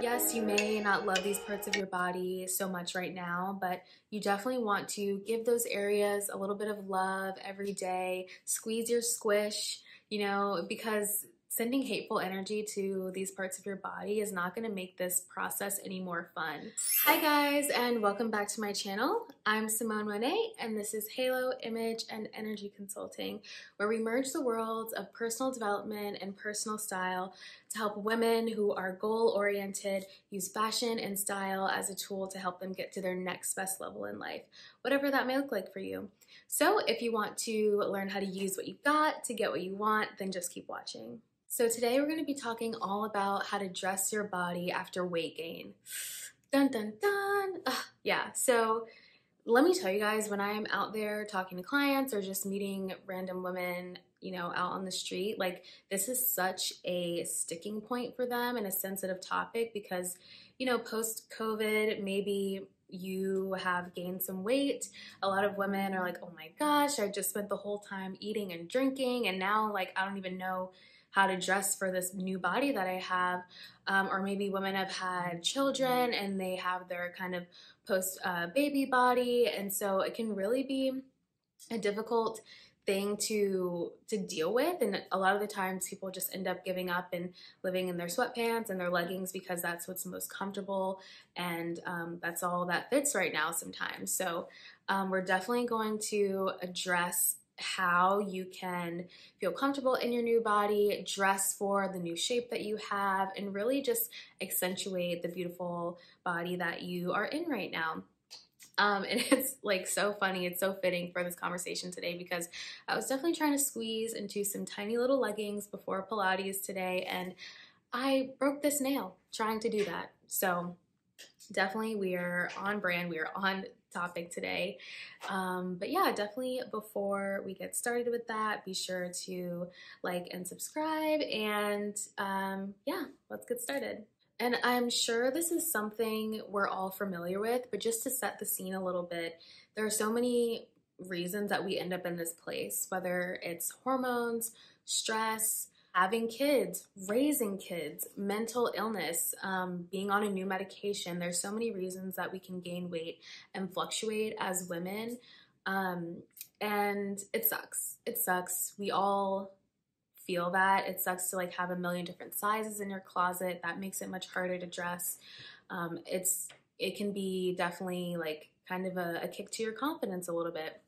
Yes, you may not love these parts of your body so much right now, but you definitely want to give those areas a little bit of love every day. Squeeze your squish, you know, because sending hateful energy to these parts of your body is not going to make this process any more fun. Hi guys, and welcome back to my channel. I'm Symone Monét, and this is Halo Image and Energy Consulting, where we merge the worlds of personal development and personal style to help women who are goal-oriented use fashion and style as a tool to help them get to their next best level in life, whatever that may look like for you. So if you want to learn how to use what you've got to get what you want, then just keep watching. So today we're going to be talking all about how to dress your body after weight gain. Dun dun dun! Yeah, so let me tell you guys, when I'm out there talking to clients or just meeting random women, you know, out on the street, like, this is such a sticking point for them and a sensitive topic because, you know, post-COVID, maybe you have gained some weight. A lot of women are like, oh my gosh, I just spent the whole time eating and drinking, and now, like, I don't even know how to dress for this new body that I have. Or maybe women have had children and they have their kind of post-baby body. And so it can really be a difficult thing to deal with. And a lot of the times people just end up giving up and living in their sweatpants and their leggings because that's what's most comfortable. And that's all that fits right now sometimes. So we're definitely going to address how you can feel comfortable in your new body, dress for the new shape that you have, and really just accentuate the beautiful body that you are in right now. And it's like so funny, it's so fitting for this conversation today because I was definitely trying to squeeze into some tiny little leggings before Pilates today, and I broke this nail trying to do that. So definitely we are on brand, we are on topic today. But yeah, definitely before we get started with that, be sure to like and subscribe, and yeah, let's get started. And I'm sure this is something we're all familiar with, but just to set the scene a little bit, there are so many reasons that we end up in this place, whether it's hormones, stress, having kids, raising kids, mental illness, being on a new medication. There's so many reasons that we can gain weight and fluctuate as women. And it sucks. It sucks. We all feel that. It sucks to like have a million different sizes in your closet. That makes it much harder to dress. It can be definitely like kind of a kick to your confidence a little bit.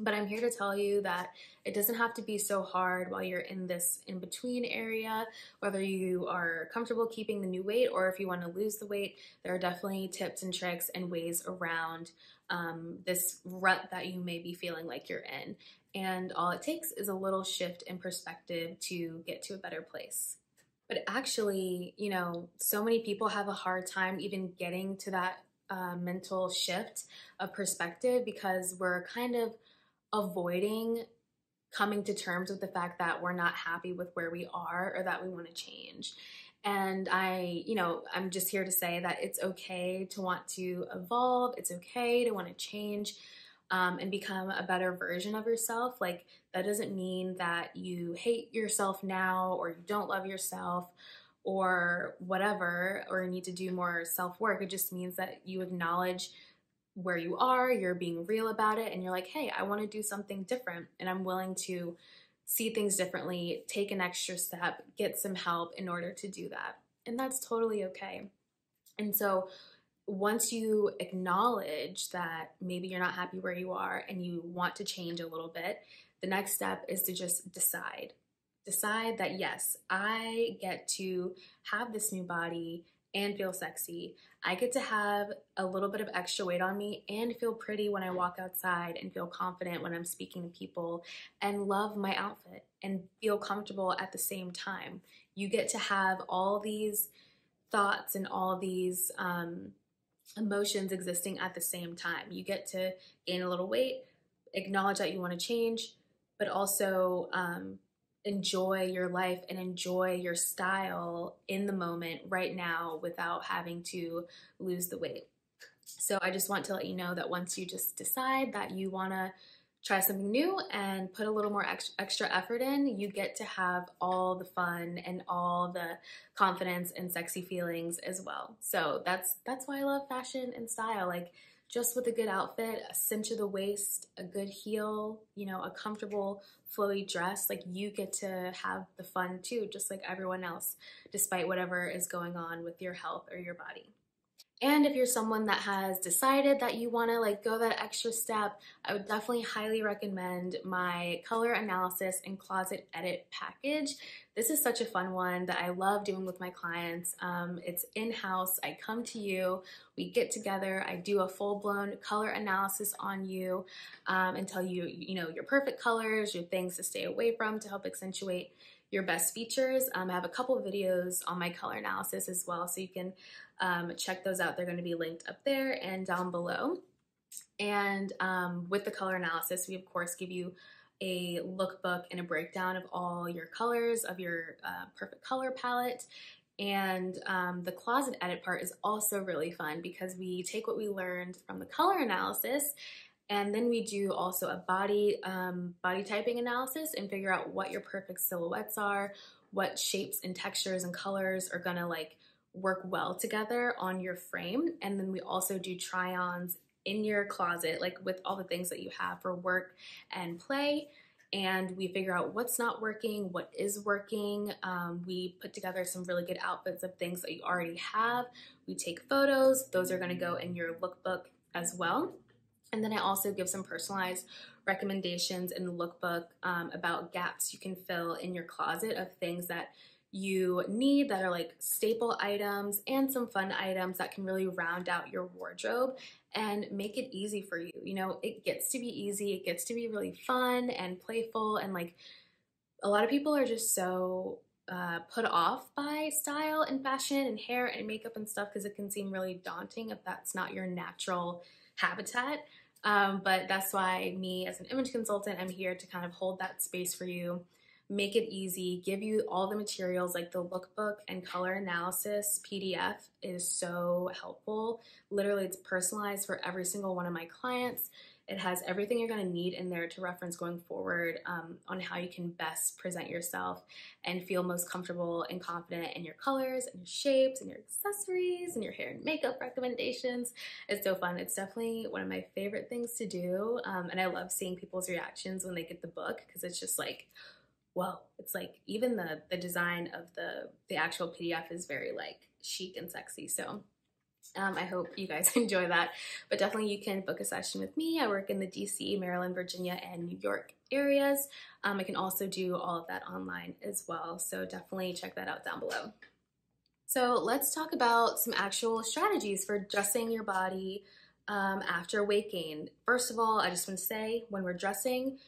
But I'm here to tell you that it doesn't have to be so hard while you're in this in-between area, whether you are comfortable keeping the new weight or if you want to lose the weight. There are definitely tips and tricks and ways around this rut that you may be feeling like you're in. And all it takes is a little shift in perspective to get to a better place. But actually, you know, so many people have a hard time even getting to that mental shift of perspective because we're kind of avoiding coming to terms with the fact that we're not happy with where we are or that we want to change. And I'm just here to say that it's okay to want to evolve. It's okay to want to change and become a better version of yourself. Like, that doesn't mean that you hate yourself now or you don't love yourself or whatever, or you need to do more self-work. It just means that you acknowledge where you are, you're being real about it, and you're like, hey, I want to do something different, and I'm willing to see things differently, take an extra step, get some help in order to do that. And that's totally okay. And so once you acknowledge that maybe you're not happy where you are and you want to change a little bit, the next step is to just decide. Decide that, yes, I get to have this new body and feel sexy. I get to have a little bit of extra weight on me and feel pretty when I walk outside and feel confident when I'm speaking to people and love my outfit and feel comfortable at the same time. You get to have all these thoughts and all these emotions existing at the same time. You get to gain a little weight, acknowledge that you want to change, but also enjoy your life and enjoy your style in the moment right now without having to lose the weight. So I just want to let you know that once you just decide that you want to try something new and put a little more extra effort in, you get to have all the fun and all the confidence and sexy feelings as well. So that's why I love fashion and style. Like, just with a good outfit, a cinch of the waist, a good heel, you know, a comfortable flowy dress, like, you get to have the fun too, just like everyone else, despite whatever is going on with your health or your body. And if you're someone that has decided that you want to like go that extra step, I would definitely highly recommend my color analysis and closet edit package. This is such a fun one that I love doing with my clients. It's in-house. I come to you, we get together, I do a full-blown color analysis on you and tell you, you know, your perfect colors, your things to stay away from to help accentuate your best features. I have a couple of videos on my color analysis as well, so you can check those out. They're going to be linked up there and down below. And with the color analysis, we of course give you a lookbook and a breakdown of all your colors, of your perfect color palette. And the closet edit part is also really fun because we take what we learned from the color analysis, and then we do also a body typing analysis and figure out what your perfect silhouettes are, what shapes and textures and colors are gonna like work well together on your frame. And then we also do try-ons in your closet, like with all the things that you have for work and play. And we figure out what's not working, what is working. We put together some really good outfits of things that you already have. We take photos. Those are gonna go in your lookbook as well. And then I also give some personalized recommendations in the lookbook about gaps you can fill in your closet of things that you need that are like staple items and some fun items that can really round out your wardrobe and make it easy for you. You know, it gets to be easy. It gets to be really fun and playful. And like, a lot of people are just so put off by style and fashion and hair and makeup and stuff because it can seem really daunting if that's not your natural habitat. But that's why me as an image consultant, I'm here to kind of hold that space for you, make it easy, give you all the materials like the lookbook and color analysis PDF is so helpful. Literally, it's personalized for every single one of my clients. It has everything you're going to need in there to reference going forward on how you can best present yourself and feel most comfortable and confident in your colors and your shapes and your accessories and your hair and makeup recommendations. It's so fun. It's definitely one of my favorite things to do. And I love seeing people's reactions when they get the book because it's just like, whoa. It's like even the design of the actual PDF is very like chic and sexy. So I hope you guys enjoy that, but definitely you can book a session with me. I work in the DC, Maryland, Virginia, and New York areas. I can also do all of that online as well, so definitely check that out down below. So let's talk about some actual strategies for dressing your body after weight gain. First of all, I just want to say when we're dressing,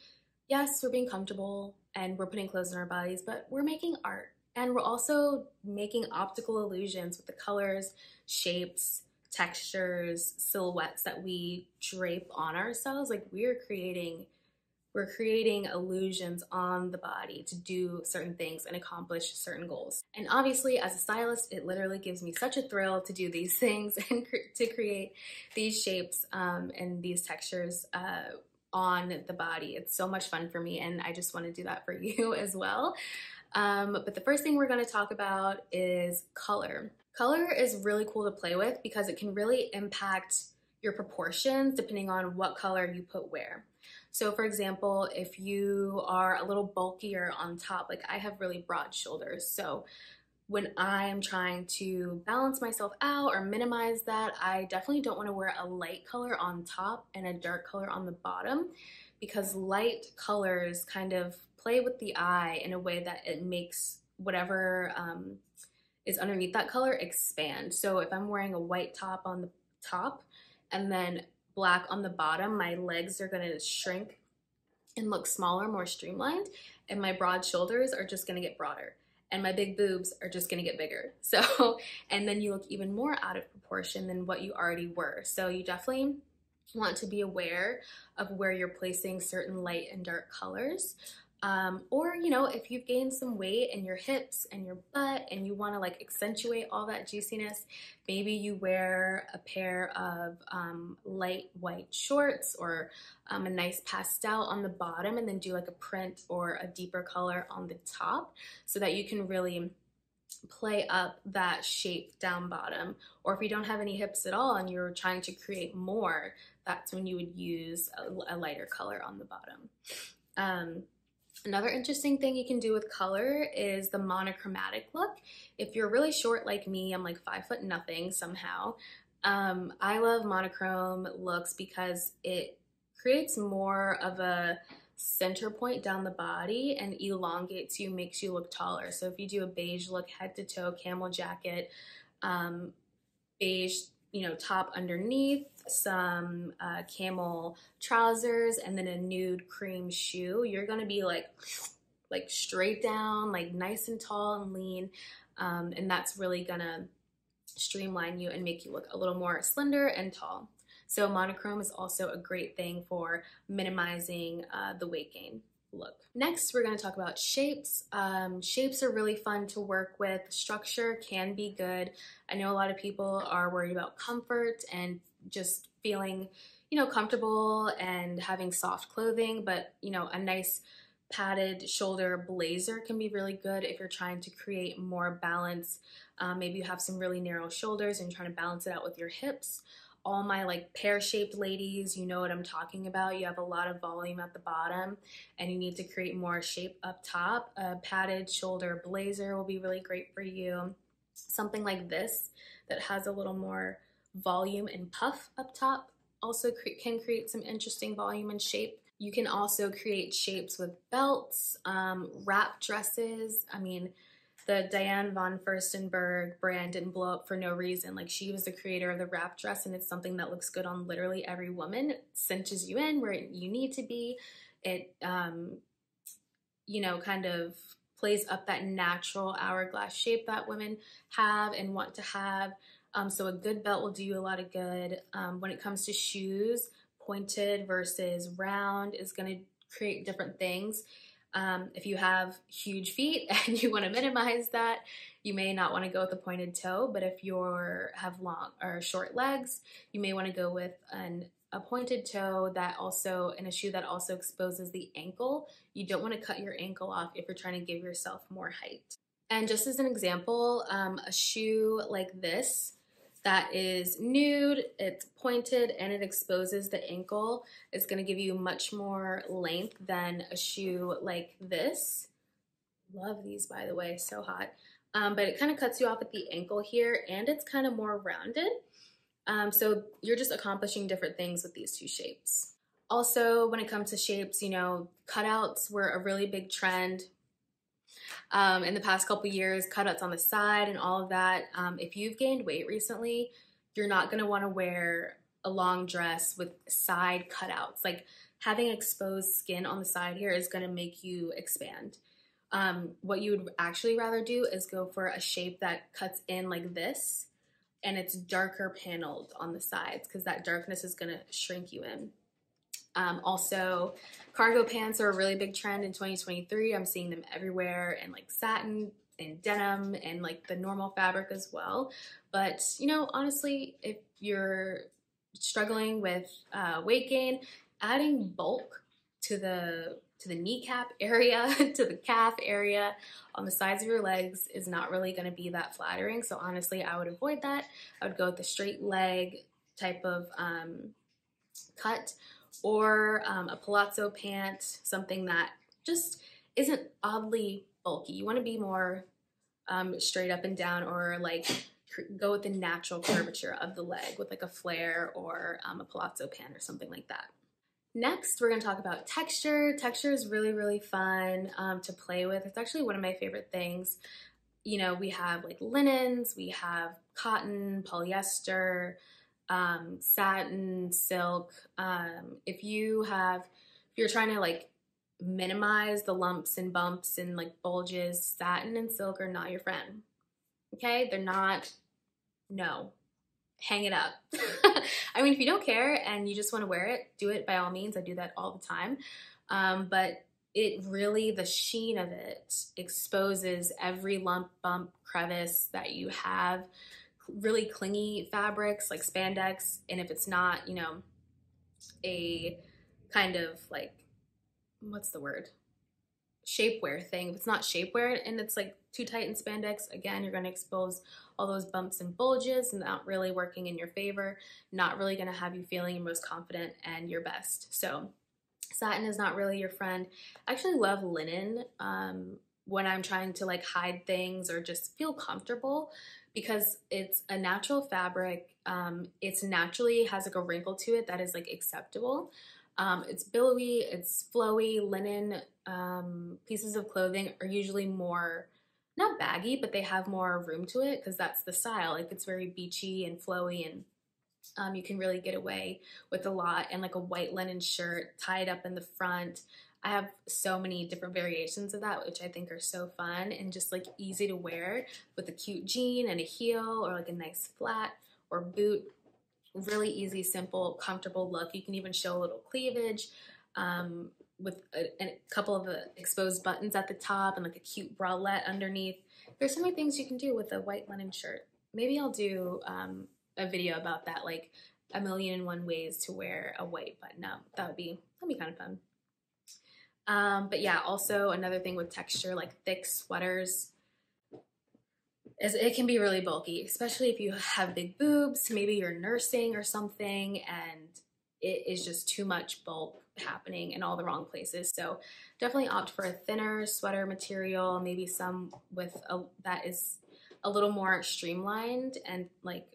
yes, we're being comfortable and we're putting clothes on our bodies, but we're making art. And we're also making optical illusions with the colors, shapes, textures, silhouettes that we drape on ourselves. Like, we're creating illusions on the body to do certain things and accomplish certain goals. And obviously, as a stylist, it literally gives me such a thrill to do these things and to create these shapes and these textures on the body. It's so much fun for me, and I just want to do that for you as well. But the first thing we're going to talk about is color. Color is really cool to play with because it can really impact your proportions depending on what color you put where. So for example, if you are a little bulkier on top, like I have really broad shoulders. So when I'm trying to balance myself out or minimize that, I definitely don't want to wear a light color on top and a dark color on the bottom, because light colors kind of play with the eye in a way that it makes whatever is underneath that color expand. So if I'm wearing a white top on the top and then black on the bottom, my legs are gonna shrink and look smaller, more streamlined, and my broad shoulders are just gonna get broader, and my big boobs are just gonna get bigger. So, and then you look even more out of proportion than what you already were. So you definitely want to be aware of where you're placing certain light and dark colors. Or, you know, if you've gained some weight in your hips and your butt and you want to like accentuate all that juiciness, maybe you wear a pair of light white shorts or a nice pastel on the bottom and then do like a print or a deeper color on the top so that you can really play up that shape down bottom. Or if you don't have any hips at all and you're trying to create more, that's when you would use a lighter color on the bottom. Another interesting thing you can do with color is the monochromatic look. If you're really short like me, I'm like 5 foot nothing somehow. I love monochrome looks because it creates more of a center point down the body and elongates you, makes you look taller. So if you do a beige look, head to toe, camel jacket, beige, you know, top underneath, some camel trousers, and then a nude cream shoe, you're gonna be like straight down, like nice and tall and lean, and that's really gonna streamline you and make you look a little more slender and tall. So monochrome is also a great thing for minimizing the weight gain look. Next, we're going to talk about shapes. Shapes are really fun to work with. Structure can be good. I know a lot of people are worried about comfort and just feeling, you know, comfortable and having soft clothing, but, you know, a nice padded shoulder blazer can be really good if you're trying to create more balance. Maybe you have some really narrow shoulders and you're trying to balance it out with your hips. All my like pear-shaped ladies, you know what I'm talking about. You have a lot of volume at the bottom and you need to create more shape up top. A padded shoulder blazer will be really great for you. Something like this that has a little more volume and puff up top also can create some interesting volume and shape. You can also create shapes with belts, wrap dresses. I mean, the Diane von Furstenberg brand didn't blow up for no reason. Like, she was the creator of the wrap dress, and it's something that looks good on literally every woman. It cinches you in where you need to be. It, you know, kind of plays up that natural hourglass shape that women have and want to have. So a good belt will do you a lot of good. When it comes to shoes, pointed versus round is going to create different things. If you have huge feet and you want to minimize that, you may not want to go with a pointed toe, but if you have long or short legs, you may want to go with a pointed toe that also, in a shoe that also exposes the ankle. You don't want to cut your ankle off if you're trying to give yourself more height. And just as an example, a shoe like this that is nude, it's pointed, and it exposes the ankle, it's going to give you much more length than a shoe like this. Love these, by the way, so hot. But it kind of cuts you off at the ankle here, and it's kind of more rounded. So you're just accomplishing different things with these two shapes. Also, when it comes to shapes, you know, cutouts were a really big trend. In the past couple years, cutouts on the side and all of that. If you've gained weight recently, you're not going to want to wear a long dress with side cutouts. Like, having exposed skin on the side here is going to make you expand. What you would actually rather do is go for a shape that cuts in like this, and it's darker paneled on the sides because that darkness is going to shrink you in. Also, cargo pants are a really big trend in 2023. I'm seeing them everywhere, and like satin and denim and like the normal fabric as well. But, you know, honestly, if you're struggling with weight gain, adding bulk to the kneecap area, to the calf area, on the sides of your legs is not really going to be that flattering. So honestly, I would avoid that. I would go with the straight leg type of cut, or a palazzo pant, something that just isn't oddly bulky. You want to be more straight up and down, or like go with the natural curvature of the leg with like a flare or a palazzo pant or something like that. Next, we're going to talk about texture. Texture is really, really fun to play with. It's actually one of my favorite things. You know, we have like linens, we have cotton, polyester, satin, silk. If you're trying to like minimize the lumps and bumps and like bulges, satin and silk are not your friend. Okay? They're not. No. Hang it up. I mean, if you don't care and you just want to wear it, do it by all means. I do that all the time. But it really, the sheen of it exposes every lump, bump, crevice that you have. Really clingy fabrics like spandex, and if it's not, you know, a kind of like, what's the word? Shapewear thing. If it's not shapewear and it's like too tight in spandex, again, you're going to expose all those bumps and bulges, and not really working in your favor, not really going to have you feeling your most confident and your best. So satin is not really your friend. I actually love linen when I'm trying to like hide things or just feel comfortable, because it's a natural fabric. It's naturally has like a wrinkle to it that is like acceptable. It's billowy, it's flowy. Linen pieces of clothing are usually more, not baggy, but they have more room to it because that's the style. Like it's very beachy and flowy, and you can really get away with a lot. And like a white linen shirt tied up in the front. I have so many different variations of that, which I think are so fun and just like easy to wear with a cute jean and a heel, or like a nice flat or boot. Really easy, simple, comfortable look. You can even show a little cleavage with a couple of exposed buttons at the top and like a cute bralette underneath. There's so many things you can do with a white linen shirt. Maybe I'll do a video about that, like a million and one ways to wear a white button-up. That'd be kind of fun. But yeah, also another thing with texture, like thick sweaters, is it can be really bulky, especially if you have big boobs, maybe you're nursing or something, and it is just too much bulk happening in all the wrong places. So definitely opt for a thinner sweater material, maybe some with that is a little more streamlined and like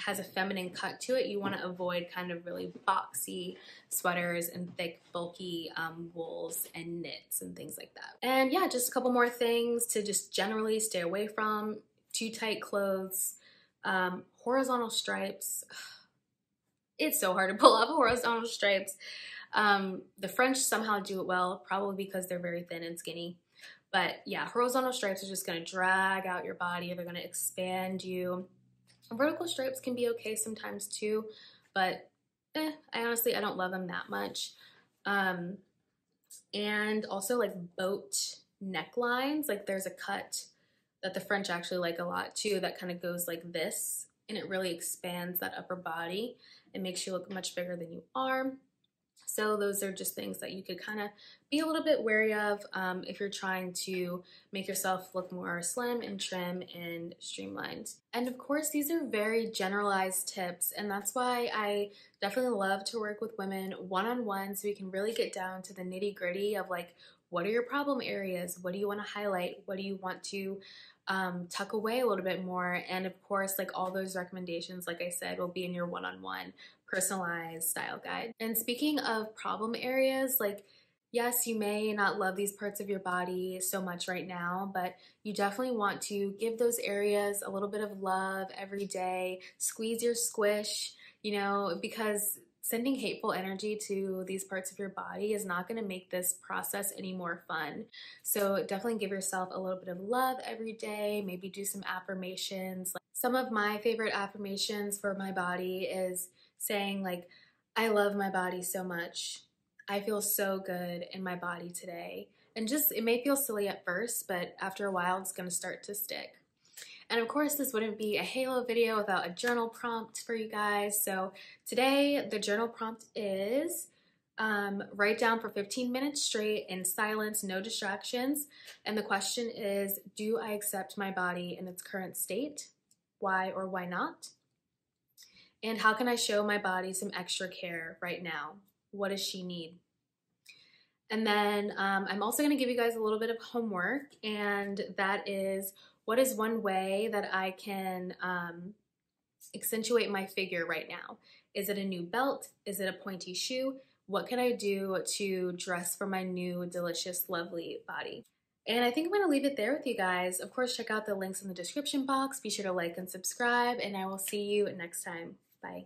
has a feminine cut to it. You want to avoid kind of really boxy sweaters and thick, bulky wools and knits and things like that. And yeah, just a couple more things to just generally stay away from. Too tight clothes, horizontal stripes. It's so hard to pull off horizontal stripes. The French somehow do it well, probably because they're very thin and skinny. But yeah, horizontal stripes are just gonna drag out your body. They're gonna expand you. Vertical stripes can be okay sometimes too, but I don't love them that much. And also like boat necklines, like there's a cut that the French actually like a lot too, that kind of goes like this, and it really expands that upper body. It makes you look much bigger than you are. So those are just things that you could kind of be a little bit wary of if you're trying to make yourself look more slim and trim and streamlined. And of course, these are very generalized tips, and that's why I definitely love to work with women one-on-one, so we can really get down to the nitty-gritty of like, what are your problem areas? What do you want to highlight? What do you want to tuck away a little bit more? And of course, like all those recommendations, like I said, will be in your one-on-one personalized style guide. And speaking of problem areas, like yes, you may not love these parts of your body so much right now, but you definitely want to give those areas a little bit of love every day. Squeeze your squish, you know, because sending hateful energy to these parts of your body is not going to make this process any more fun. So definitely give yourself a little bit of love every day. Maybe do some affirmations. Some of my favorite affirmations for my body is saying like, I love my body so much. I feel so good in my body today. And just, it may feel silly at first, but after a while, it's going to start to stick. And of course, this wouldn't be a Halo video without a journal prompt for you guys. So today, the journal prompt is write down for 15 minutes straight in silence, no distractions. And the question is, do I accept my body in its current state? Why or why not? And how can I show my body some extra care right now? What does she need? And then I'm also going to give you guys a little bit of homework, and that is, what is one way that I can accentuate my figure right now? Is it a new belt? Is it a pointy shoe? What can I do to dress for my new, delicious, lovely body? And I think I'm going to leave it there with you guys. Of course, check out the links in the description box. Be sure to like and subscribe, and I will see you next time. Bye.